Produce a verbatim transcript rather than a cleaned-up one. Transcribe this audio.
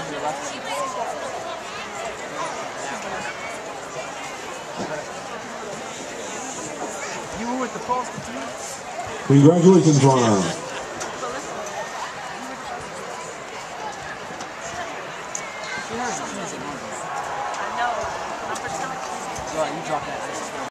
on your left. You were with the prostitutes? Congratulations, Ron. I know. I'm pretending. Right, you dropped that.